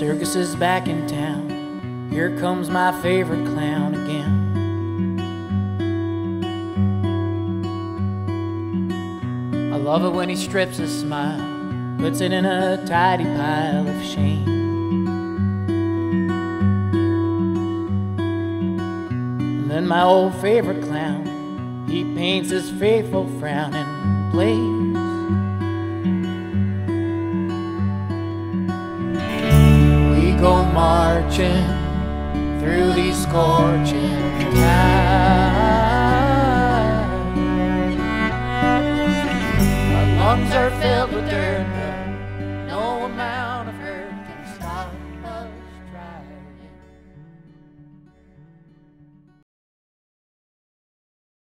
Circus is back in town. Here comes my favorite clown again. I love it when he strips his smile, puts it in a tidy pile of shame. And then my old favorite clown, he paints his faithful frown and plays. Go marching through these scorching times. Our lungs are filled with dirt.